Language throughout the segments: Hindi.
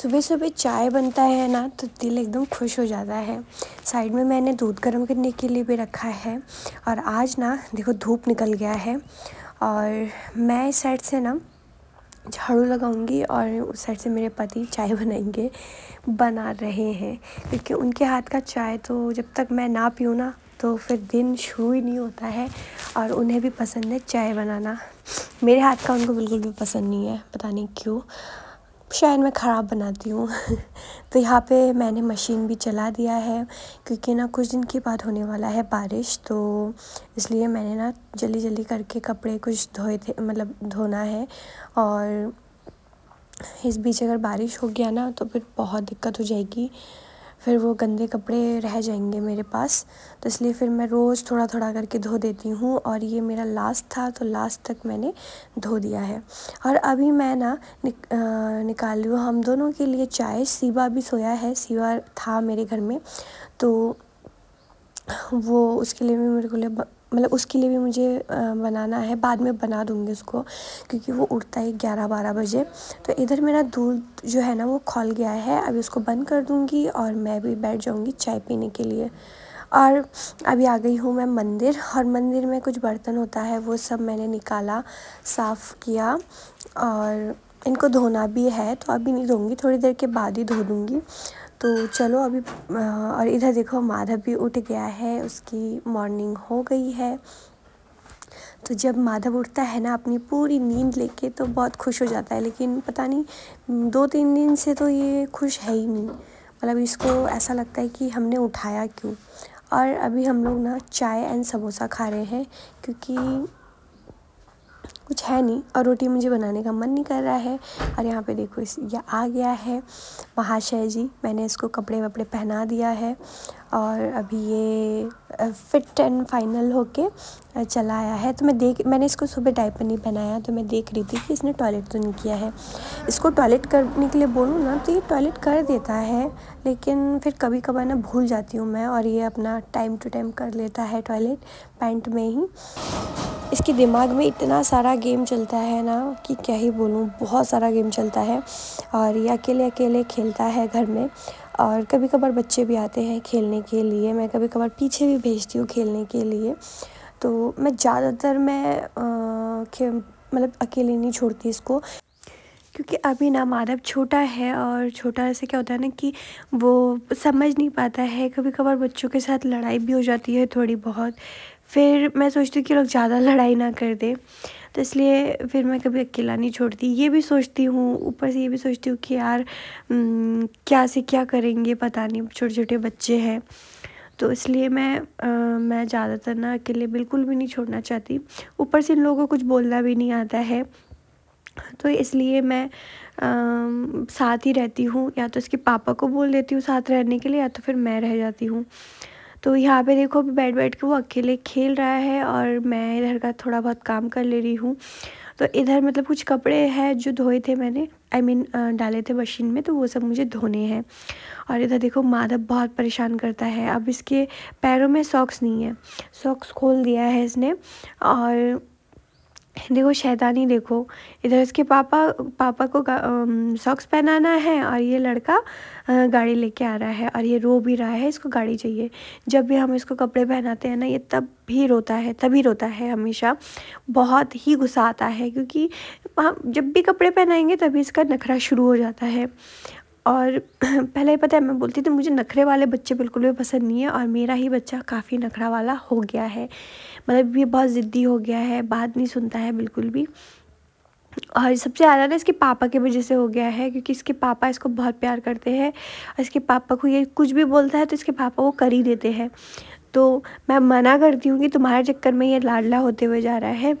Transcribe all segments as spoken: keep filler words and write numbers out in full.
सुबह सुबह चाय बनता है ना तो दिल एकदम खुश हो जाता है। साइड में मैंने दूध गर्म करने के लिए भी रखा है। और आज ना देखो धूप निकल गया है और मैं इस साइड से ना झाड़ू लगाऊंगी और उस साइड से मेरे पति चाय बनाएंगे बना रहे हैं, क्योंकि उनके हाथ का चाय तो जब तक मैं ना पीऊँ ना तो फिर दिन शुरू ही नहीं होता है। और उन्हें भी पसंद है चाय बनाना, मेरे हाथ का उनको बिल्कुल भी पसंद नहीं है, पता नहीं क्यों, शायद मैं ख़राब बनाती हूँ। तो यहाँ पे मैंने मशीन भी चला दिया है, क्योंकि ना कुछ दिन के बाद होने वाला है बारिश, तो इसलिए मैंने ना जल्दी जल्दी करके कपड़े कुछ धोए थे, मतलब धोना है। और इस बीच अगर बारिश हो गया ना तो फिर बहुत दिक्कत हो जाएगी, फिर वो गंदे कपड़े रह जाएंगे मेरे पास, तो इसलिए फिर मैं रोज़ थोड़ा थोड़ा करके धो देती हूँ। और ये मेरा लास्ट था तो लास्ट तक मैंने धो दिया है। और अभी मैं ना निक, आ, निकाल रही हूँ हम दोनों के लिए चाय। सीवा भी सोया है, सीवा था मेरे घर में तो वो उसके लिए भी मेरे को ले मतलब उसके लिए भी मुझे बनाना है, बाद में बना दूँगी उसको, क्योंकि वो उठता है ग्यारह बारह बजे। तो इधर मेरा दूध जो है ना वो खौल गया है, अभी उसको बंद कर दूँगी और मैं भी बैठ जाऊँगी चाय पीने के लिए। और अभी आ गई हूँ मैं मंदिर, और मंदिर में कुछ बर्तन होता है वो सब मैंने निकाला, साफ़ किया, और इनको धोना भी है तो अभी नहीं धोऊँगी, थोड़ी देर के बाद ही धो दूँगी। तो चलो अभी। और इधर देखो माधव भी उठ गया है, उसकी मॉर्निंग हो गई है। तो जब माधव उठता है ना अपनी पूरी नींद लेके तो बहुत खुश हो जाता है, लेकिन पता नहीं दो तीन दिन से तो ये खुश है ही नहीं, मतलब इसको ऐसा लगता है कि हमने उठाया क्यों। और अभी हम लोग ना चाय एंड समोसा खा रहे हैं, क्योंकि कुछ है नहीं और रोटी मुझे बनाने का मन नहीं कर रहा है। और यहाँ पे देखो इस ये आ गया है महाशय जी, मैंने इसको कपड़े वपड़े पहना दिया है और अभी ये फिट एंड फाइनल होके चला आया है। तो मैं देख मैंने इसको सुबह डायपर नहीं पहनाया, तो मैं देख रही थी कि इसने टॉयलेट तो नहीं किया है। इसको टॉयलेट करने के लिए बोलूँ ना तो ये टॉयलेट कर देता है, लेकिन फिर कभी कभार ना भूल जाती हूँ मैं, और ये अपना टाइम टू टाइम कर लेता है टॉयलेट पैंट में ही। इसके दिमाग में इतना सारा गेम चलता है ना कि क्या ही बोलूँ, बहुत सारा गेम चलता है। और ये अकेले अकेले खेलता है घर में, और कभी कभार बच्चे भी आते हैं खेलने के लिए, मैं कभी कभार पीछे भी भेजती हूँ खेलने के लिए। तो मैं ज़्यादातर मैं मतलब अकेले नहीं छोड़ती इसको, क्योंकि अभी ना माधव छोटा है, और छोटा से क्या होता है ना कि वो समझ नहीं पाता है, कभी कभार बच्चों के साथ लड़ाई भी हो जाती है थोड़ी बहुत। फिर मैं सोचती हूँ कि लोग ज़्यादा लड़ाई ना कर दें, तो इसलिए फिर मैं कभी अकेला नहीं छोड़ती। ये भी सोचती हूँ, ऊपर से ये भी सोचती हूँ कि यार क्या से क्या करेंगे पता नहीं, छोटे छोटे बच्चे हैं, तो इसलिए मैं आ, मैं ज़्यादातर ना अकेले बिल्कुल भी नहीं छोड़ना चाहती। ऊपर से इन लोगों को कुछ बोलना भी नहीं आता है, तो इसलिए मैं आ, साथ ही रहती हूँ, या तो इसके पापा को बोल देती हूँ साथ रहने के लिए, या तो फिर मैं रह जाती हूँ। तो यहाँ पे देखो अभी बैठ बैठ के वो अकेले खेल रहा है, और मैं इधर का थोड़ा बहुत काम कर ले रही हूँ। तो इधर मतलब कुछ कपड़े हैं जो धोए थे मैंने, आई I मीन mean, डाले थे मशीन में, तो वो सब मुझे धोने हैं। और इधर देखो माधव बहुत परेशान करता है, अब इसके पैरों में सॉक्स नहीं है, सॉक्स खोल दिया है इसने। और देखो शैतानी देखो, इधर इसके पापा पापा को सॉक्स पहनाना है, और ये लड़का गाड़ी लेके आ रहा है, और ये रो भी रहा है, इसको गाड़ी चाहिए। जब भी हम इसको कपड़े पहनाते हैं ना ये तब भी रोता है, तभी रोता है हमेशा, बहुत ही गुस्सा आता है, क्योंकि हम जब भी कपड़े पहनाएंगे तभी इसका नखरा शुरू हो जाता है। और पहले ही पता है मैं बोलती थी मुझे नखरे वाले बच्चे बिल्कुल भी पसंद नहीं है, और मेरा ही बच्चा काफ़ी नखरा वाला हो गया है, मतलब ये बहुत ज़िद्दी हो गया है, बात नहीं सुनता है बिल्कुल भी। और सबसे ज़्यादा ना इसके पापा की वजह से हो गया है, क्योंकि इसके पापा इसको बहुत प्यार करते हैं, और इसके पापा को ये कुछ भी बोलता है तो इसके पापा वो कर ही देते हैं। तो मैं मना करती हूँ कि तुम्हारे चक्कर में ये लाडला होते हुए जा रहा है,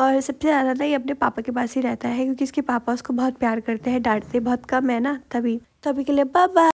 और सबसे ज़्यादा ना ये अपने पापा के पास ही रहता है, क्योंकि इसके पापा उसको बहुत प्यार करते हैं, डांटते बहुत कम है ना, तभी तभी के लिए बाय बाय।